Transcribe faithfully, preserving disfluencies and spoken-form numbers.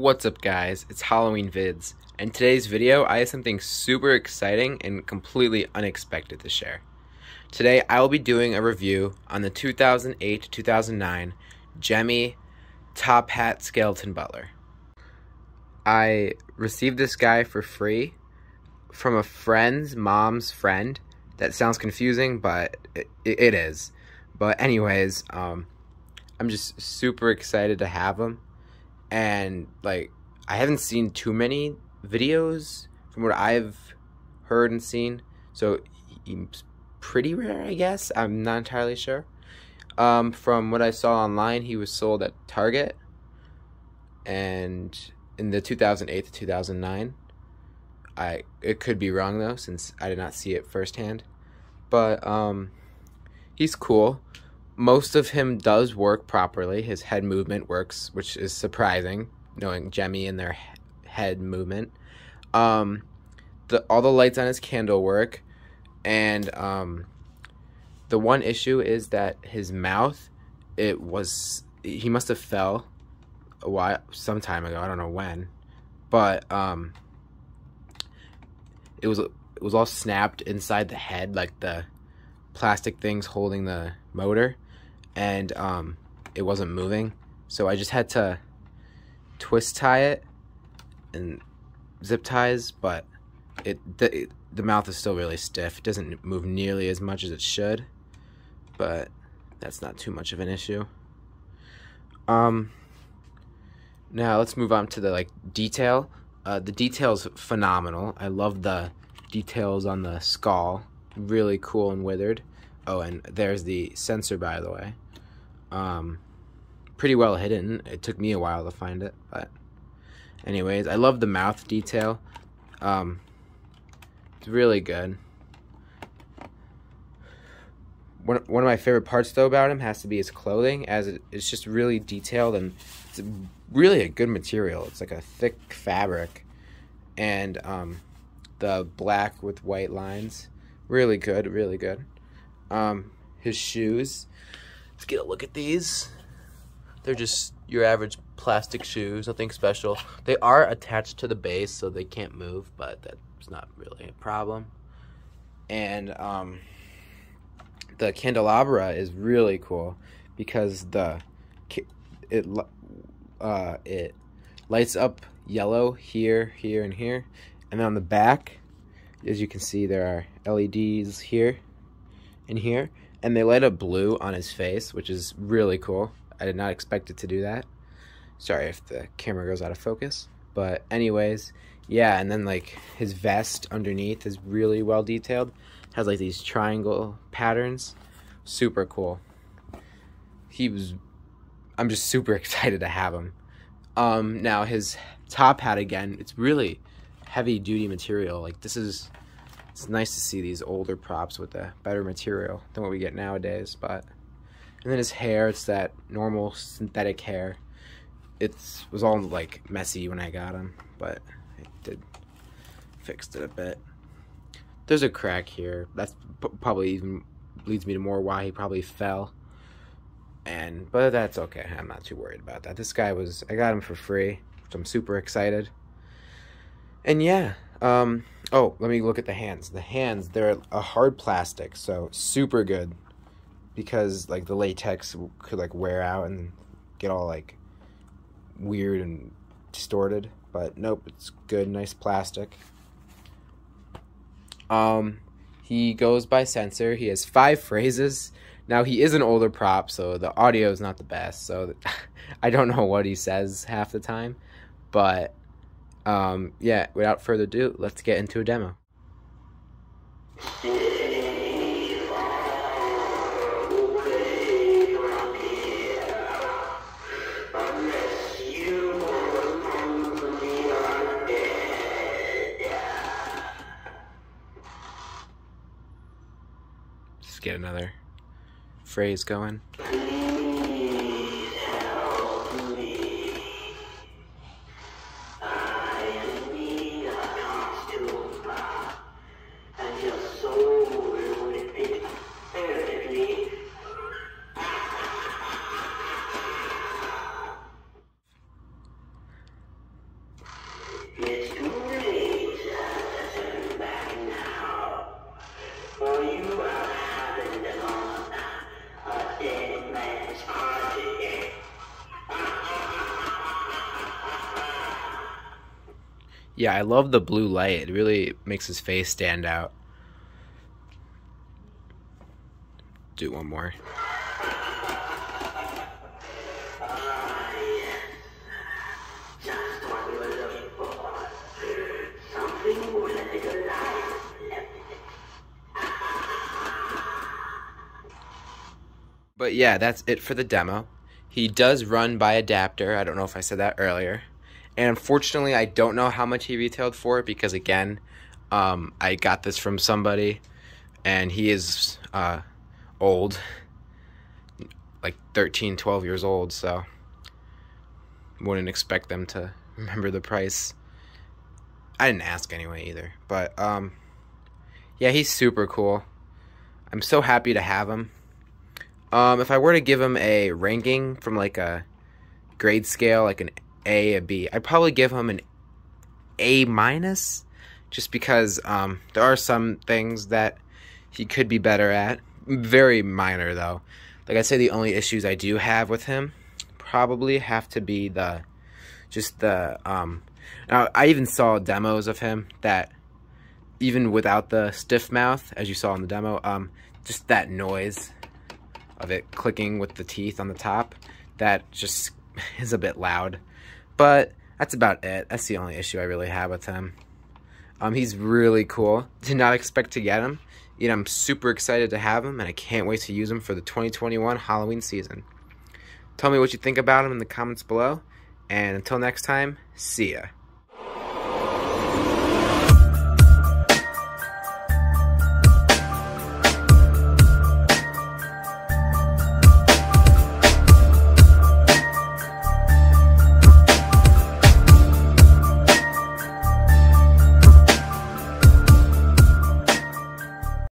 What's up guys, it's Halloween Vids, and in today's video I have something super exciting and completely unexpected to share. Today I will be doing a review on the two thousand eight to two thousand nine Gemmy Top Hat Skeleton Butler. I received this guy for free from a friend's mom's friend. That sounds confusing, but it, it is. But anyways, um, I'm just super excited to have him. And, like, I haven't seen too many videos from what I've heard and seen. So, he's pretty rare, I guess. I'm not entirely sure. Um, from what I saw online, he was sold at Target. And in the two thousand eight to two thousand nine. I, it could be wrong, though, since I did not see it firsthand. But, um, he's cool. Most of him does work properly. His head movement works, which is surprising, knowing Gemmy and their head movement. Um, the all the lights on his candle work, and um, the one issue is that his mouth, it was he must have fell a while, some time ago. I don't know when, but um, it was it was all snapped inside the head, like the plastic things holding the motor. And um, it wasn't moving, so I just had to twist tie it and zip ties, but it the, it, the mouth is still really stiff. It doesn't move nearly as much as it should, but that's not too much of an issue. Um, now let's move on to the like detail. Uh, the detail's phenomenal. I love the details on the skull. Really cool and withered. Oh, and there's the sensor, by the way. Um, pretty well hidden. It took me a while to find it, but anyways, I love the mouth detail. Um, it's really good. One, one of my favorite parts, though, about him has to be his clothing, as it, it's just really detailed, and it's really a good material. It's like a thick fabric, and um, the black with white lines. Really good, really good. Um, his shoes. Let's get a look at these. They're just your average plastic shoes, nothing special. They are attached to the base, so they can't move, but that's not really a problem. And um, the candelabra is really cool because the it uh, it lights up yellow here, here, and here, and then on the back, as you can see, there are L E Ds here. In here, and they light up blue on his face, which is really cool. I did not expect it to do that. Sorry if the camera goes out of focus, but anyways, yeah. And then like his vest underneath is really well detailed. It has like these triangle patterns. Super cool. He was. I'm just super excited to have him. Um, now his top hat again. It's really heavy duty material. Like this is. It's nice to see these older props with a better material than what we get nowadays. But and then his hair, it's that normal synthetic hair. It was all like messy when I got him, but I did fixed it a bit. There's a crack here. That's probably even leads me to more why he probably fell. And but that's okay. I'm not too worried about that. This guy was I got him for free, which I'm super excited. And yeah. Um, oh, let me look at the hands. The hands, they're a hard plastic, so super good because, like, the latex could, like, wear out and get all, like, weird and distorted. But, nope, it's good, nice plastic. Um, he goes by sensor. He has five phrases. Now, he is an older prop, so the audio is not the best, so I don't know what he says half the time, but... Um, yeah, without further ado, let's get into a demo. Let's get another phrase going. Yeah, I love the blue light. It really makes his face stand out. Do one more. But yeah, that's it for the demo. He does run by adapter. I don't know if I said that earlier. And unfortunately, I don't know how much he retailed for it because, again, um, I got this from somebody, and he is uh, old, like thirteen, twelve years old, so wouldn't expect them to remember the price. I didn't ask anyway either. But, um, yeah, he's super cool. I'm so happy to have him. Um, if I were to give him a ranking from, like, a grade scale, like an A, a B, I'd probably give him an A minus, just because um, there are some things that he could be better at. Very minor, though. Like I say, the only issues I do have with him probably have to be the, just the, um, now I even saw demos of him that, even without the stiff mouth, as you saw in the demo, um, just that noise of it clicking with the teeth on the top, that just is a bit loud. But that's about it. That's the only issue I really have with him. Um, he's really cool. Did not expect to get him. You know, I'm super excited to have him, and I can't wait to use him for the twenty twenty-one Halloween season. Tell me what you think about him in the comments below, and until next time, see ya.